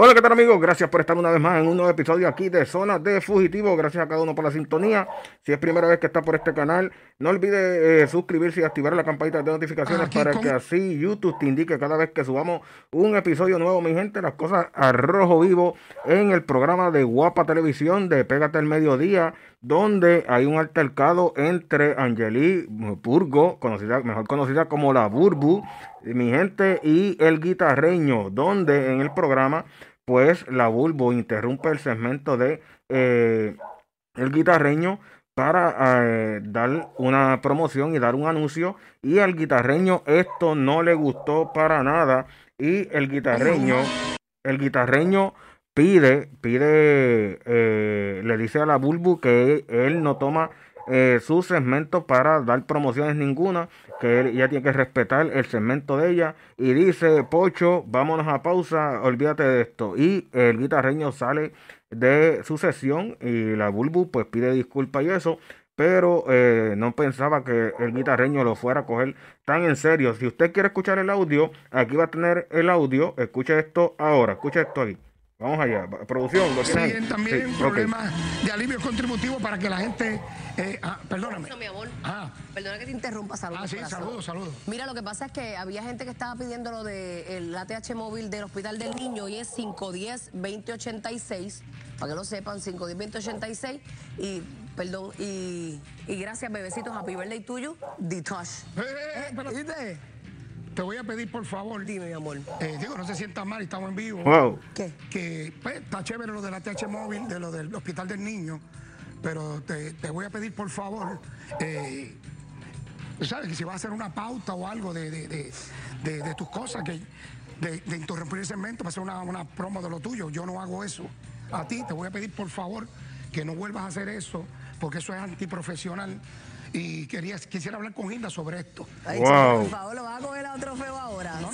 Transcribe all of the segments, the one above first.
Hola, ¿qué tal, amigos? Gracias por estar una vez más en un nuevo episodio aquí de Zona de Fugitivo. Gracias a cada uno por la sintonía. Si es primera vez que está por este canal, no olvide suscribirse y activar la campanita de notificaciones para que así YouTube te indique cada vez que subamos un episodio nuevo, mi gente. Las cosas a rojo vivo en el programa de WAPA Televisión de Pégate el Mediodía, donde hay un altercado entre Angelique Burgo, mejor conocida como la Burbu, mi gente, y el Guitarreno, donde en el programa pues la Burbu interrumpe el segmento de el Guitarreno para dar una promoción y dar un anuncio, y al Guitarreno esto no le gustó para nada, y el Guitarreno le dice a la Burbu que él no toma su segmento para dar promociones ninguna, que ella tiene que respetar el segmento de ella, y dice: Pocho, vámonos a pausa, olvídate de esto. Y el Guitarreno sale de su sesión y la Burbu pues pide disculpas y eso, pero no pensaba que el Guitarreno lo fuera a coger tan en serio. Si usted quiere escuchar el audio, aquí va a tener el audio. Escuche esto ahora, escuche esto ahí. Vamos allá, producción. ¿Lo tienen? Siguen también problemas de alivios contributivos para que la gente... perdóname. Mi amor, perdona que te interrumpa, saludos. Ah, sí, saludos. Mira, lo que pasa es que había gente que estaba pidiendo lo del ATH móvil del Hospital del Niño, y es 510-2086, para que lo sepan, 510-2086, y... Perdón, y gracias, bebecitos, happy birthday tuyo, Ditosh. ¿Viste? Te voy a pedir, por favor. Dime, mi amor. No se sientan mal, estamos en vivo. Wow. ¿Qué? Que pues, está chévere lo de la ATH móvil, de lo del Hospital del Niño, pero te voy a pedir, por favor, ¿sabes? Que si vas a hacer una pauta o algo de tus cosas, que de interrumpir el segmento para hacer una promo de lo tuyo. Yo no hago eso. A ti te voy a pedir, por favor, que no vuelvas a hacer eso, porque eso es antiprofesional. Y quisiera hablar con Hilda sobre esto. Ay, wow. Por favor, lo vas a coger a otro feo ahora. No.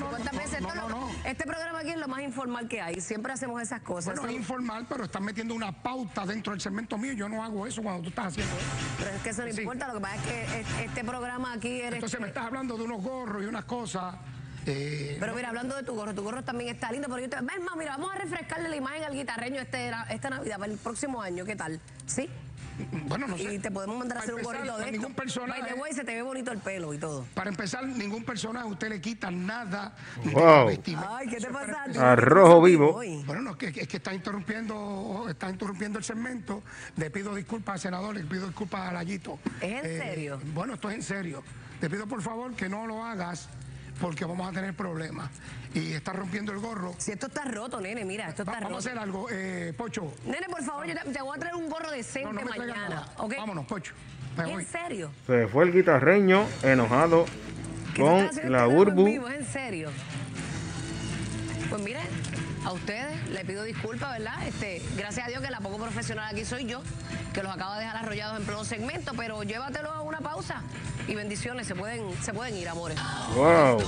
Este programa aquí es lo más informal que hay. Siempre hacemos esas cosas. Bueno, es informal, pero están metiendo una pauta dentro del segmento mío. Yo no hago eso cuando tú estás haciendo eso. Pero es que eso no importa. Lo que pasa es que este programa aquí... Entonces me estás hablando de unos gorros y unas cosas... Pero mira, hablando de tu gorro también está lindo, pero yo te... Ves más, mira, vamos a refrescarle la imagen al Guitarreno esta Navidad, para el próximo año, ¿qué tal? ¿Sí? Bueno, no sé. Y te podemos mandar a hacer un gorrito de esto. By the way, se te ve bonito el pelo y todo. Para empezar, ningún personaje usted le quita nada de la... Ay, ¿qué te pasa? A rojo vivo. Bueno, no, es que está interrumpiendo el segmento. Le pido disculpas al senador, le pido disculpas a Layito. ¿Es en serio? Bueno, esto es en serio. Te pido, por favor, que no lo hagas, porque vamos a tener problemas. Y está rompiendo el gorro. Si esto está roto, nene, mira, esto está roto. Vamos a hacer algo, Pocho. Nene, por favor, yo te voy a traer un gorro decente mañana. ¿Okay? Vámonos, Pocho. ¿En serio? Se fue el Guitarreno enojado con la Burbu. ¿Es en serio? Pues miren, a ustedes les pido disculpas, ¿verdad? Gracias a Dios que la poco profesional aquí soy yo, que los acabo de dejar arrollados en pleno segmento, pero llévatelo a una pausa. Y bendiciones, se pueden ir, amores. Wow.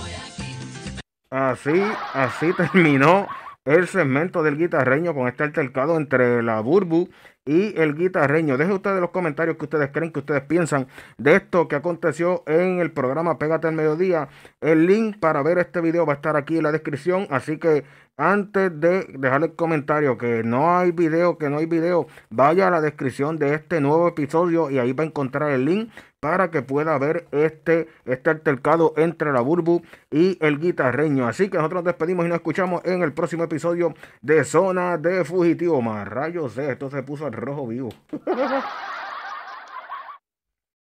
Así terminó el segmento del Guitarreno con este altercado entre la Burbu y el Guitarreno. Dejen ustedes los comentarios que ustedes creen, que ustedes piensan de esto que aconteció en el programa Pégate al Mediodía. El link para ver este video va a estar aquí en la descripción, así que antes de dejarle el comentario que no hay video, vaya a la descripción de este nuevo episodio y ahí va a encontrar el link para que pueda ver este altercado entre la Burbu y el Guitarreno. Así que nosotros nos despedimos y nos escuchamos en el próximo episodio de Zona de Fugitivo. Más rayos, esto se puso al rojo vivo.